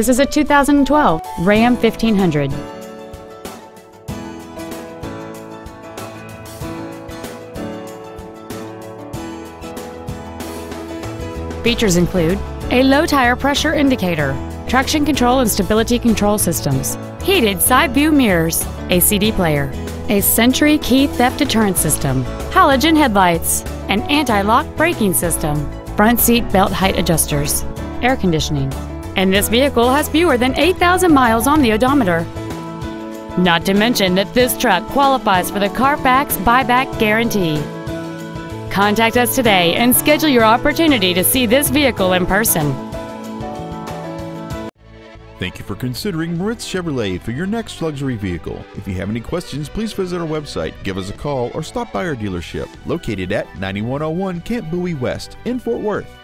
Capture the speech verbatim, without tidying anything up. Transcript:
This is a two thousand twelve Ram fifteen hundred. Features include a low tire pressure indicator, traction control and stability control systems, heated side view mirrors, a C D player, a Sentry key theft deterrent system, halogen headlights, an anti-lock braking system, front seat belt height adjusters, air conditioning. And this vehicle has fewer than eight thousand miles on the odometer. Not to mention that this truck qualifies for the Carfax buyback guarantee. Contact us today and schedule your opportunity to see this vehicle in person. Thank you for considering Moritz Chevrolet for your next luxury vehicle. If you have any questions, please visit our website, give us a call, or stop by our dealership located at ninety-one oh one Camp Bowie West in Fort Worth.